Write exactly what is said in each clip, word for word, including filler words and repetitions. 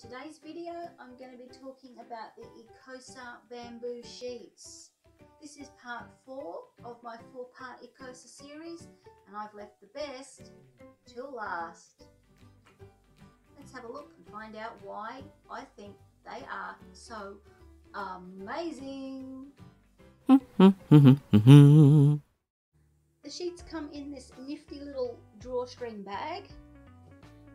today's video I'm going to be talking about the Ecosa bamboo sheets. This is part four of my four part Ecosa series and I've left the best till last. Let's have a look and find out why I think they are so amazing. The sheets come in this nifty little drawstring bag,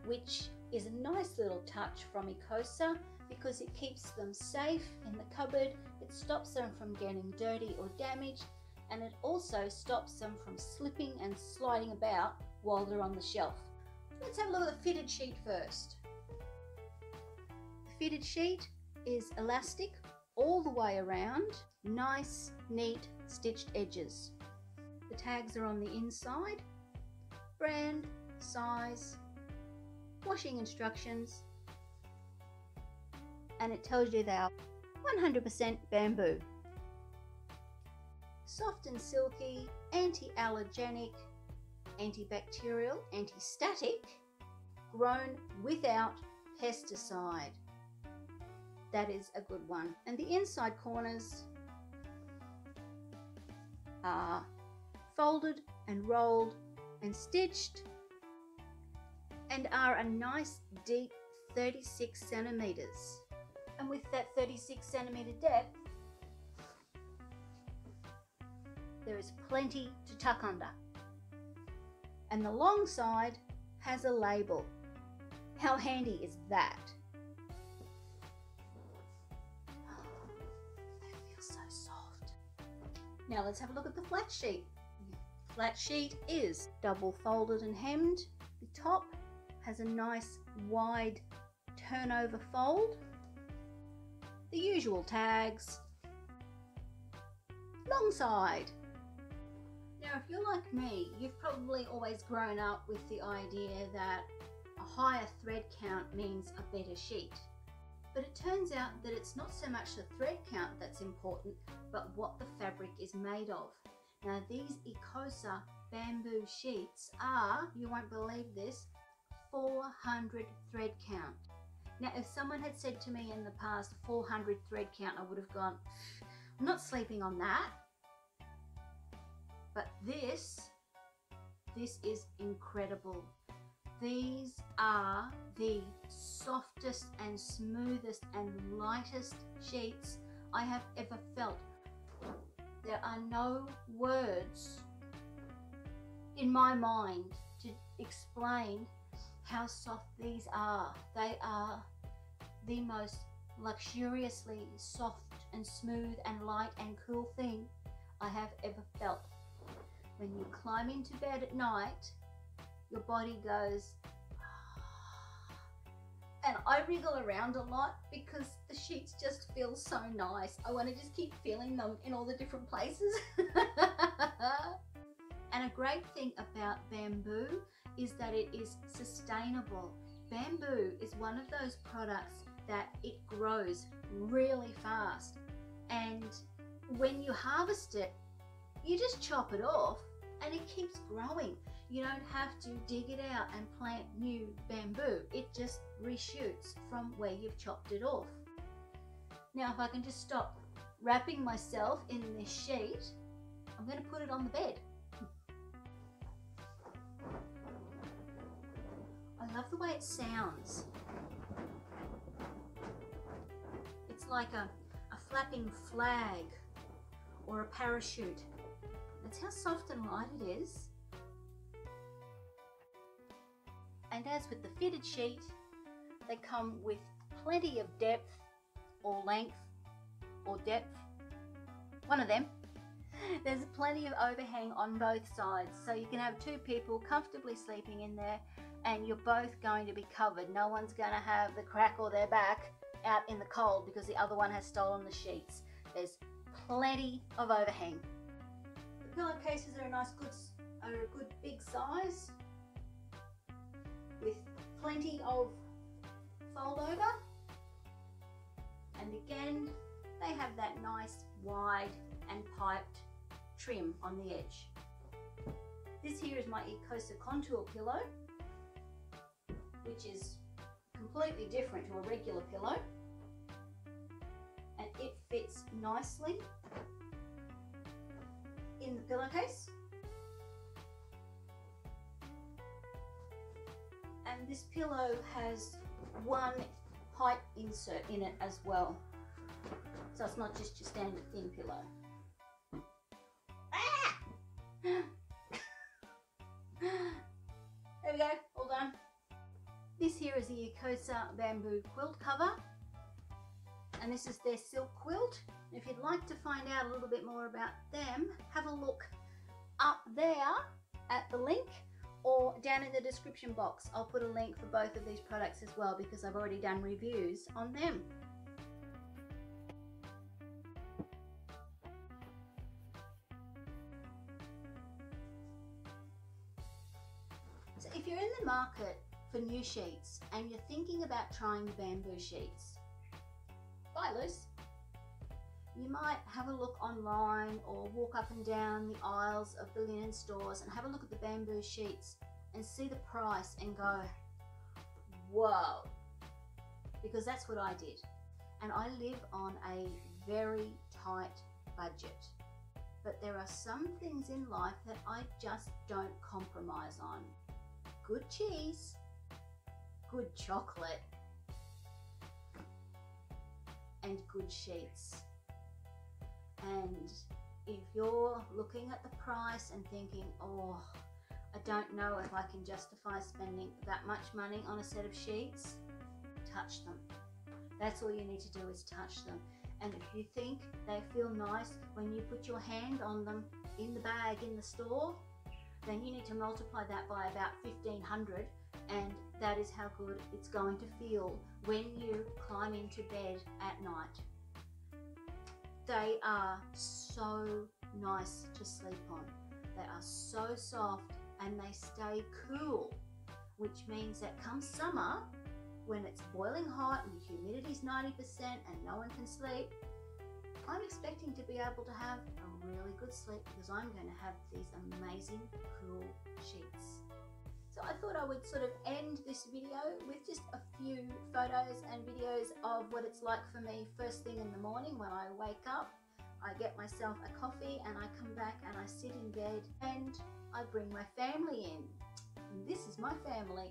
which is a nice little touch from Ecosa because it keeps them safe in the cupboard, it stops them from getting dirty or damaged, and it also stops them from slipping and sliding about while they're on the shelf. Let's have a look at the fitted sheet first. The fitted sheet is elastic all the way around, nice, neat, stitched edges. The tags are on the inside, brand, size, washing instructions, and it tells you they are one hundred percent bamboo. Soft and silky, anti-allergenic, antibacterial, anti-static, grown without pesticide. That is a good one. And the inside corners are folded and rolled and stitched and are a nice deep thirty-six centimeters. And with that thirty-six centimeter depth, there is plenty to tuck under. And the long side has a label. How handy is that? Oh, that feels so soft. Now let's have a look at the flat sheet. The flat sheet is double folded and hemmed. The top has a nice wide turnover fold. The usual tags. Long side. Now, if you're like me, you've probably always grown up with the idea that a higher thread count means a better sheet. But it turns out that it's not so much the thread count that's important, but what the fabric is made of. Now, these Ecosa bamboo sheets are, you won't believe this, four hundred thread count. Now, if someone had said to me in the past four hundred thread count, I would have gone, I'm not sleeping on that. But this, this is incredible. These are the softest and smoothest and lightest sheets I have ever felt. There are no words in my mind to explain how soft these are. They are the most luxuriously soft and smooth and light and cool thing I have ever felt. When you climb into bed at night, your body goes, and I wriggle around a lot because the sheets just feel so nice. I want to just keep feeling them in all the different places. And a great thing about bamboo is that it is sustainable. Bamboo is one of those products that it grows really fast. And when you harvest it, you just chop it off and it keeps growing. You don't have to dig it out and plant new bamboo. It just reshoots from where you've chopped it off. Now, if I can just stop wrapping myself in this sheet, I'm going to put it on the bed. I love the way it sounds. It's like a, a flapping flag or a parachute. That's how soft and light it is. And as with the fitted sheet, they come with plenty of depth or length or depth, one of them. There's plenty of overhang on both sides, so you can have two people comfortably sleeping in there and you're both going to be covered. No one's going to have the crack or their back out in the cold because the other one has stolen the sheets. There's plenty of overhang. The pillowcases are a nice good, are a good big size with plenty of fold over, and again they have that nice wide and piped trim on the edge. This here is my Ecosa contour pillow, which is completely different to a regular pillow, and it fits nicely in the pillowcase. And this pillow has one pipe insert in it as well, so it's not just your standard thin pillow. Ah! There we go, all done. This here is the Ecosa bamboo quilt cover, and this is their silk quilt. And if you'd like to find out a little bit more about them, have a look up there at the link, or down in the description box. I'll put a link for both of these products as well, because I've already done reviews on them. So if you're in the market for new sheets and you're thinking about trying the bamboo sheets, bye Luce, you might have a look online or walk up and down the aisles of the linen stores and have a look at the bamboo sheets and see the price and go, whoa, because that's what I did. And I live on a very tight budget, but there are some things in life that I just don't compromise on. Good cheese, good chocolate, and good sheets. And if you're looking at the price and thinking, oh, I don't know if I can justify spending that much money on a set of sheets, touch them. That's all you need to do, is touch them. And if you think they feel nice when you put your hand on them in the bag in the store, then you need to multiply that by about fifteen hundred, and that is how good it's going to feel when you climb into bed at night. They are so nice to sleep on. They are so soft and they stay cool, which means that come summer, when it's boiling hot and the humidity's ninety percent and no one can sleep, I'm expecting to be able to have a really good sleep, because I'm going to have these amazing cool sheets. So I thought I would sort of end this video with just a few photos and videos of what it's like for me first thing in the morning. When I wake up, I get myself a coffee and I come back and I sit in bed and I bring my family in. And this is my family.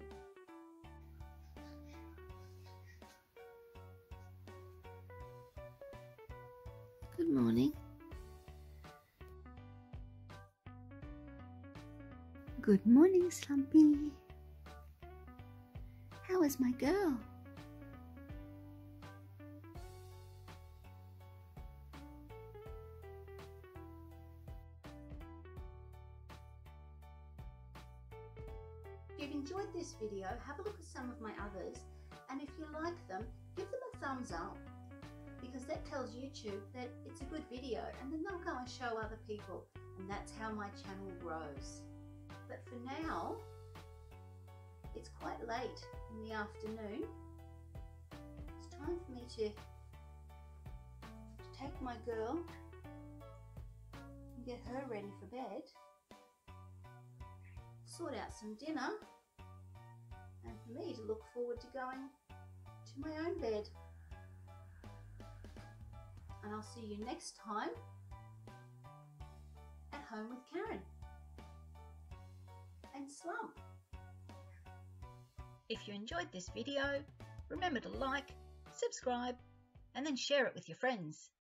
Good morning. Good morning, Slumpy. How is my girl? If you've enjoyed this video, have a look at some of my others, and if you like them, give them a thumbs up, because that tells YouTube that it's a good video, and then they'll go and show other people, and that's how my channel grows. But for now, it's quite late in the afternoon. It's time for me to, to take my girl and get her ready for bed, sort out some dinner, and for me to look forward to going to my own bed. And I'll see you next time at home with Karen and Slump. If you enjoyed this video, remember to like, subscribe, and then share it with your friends.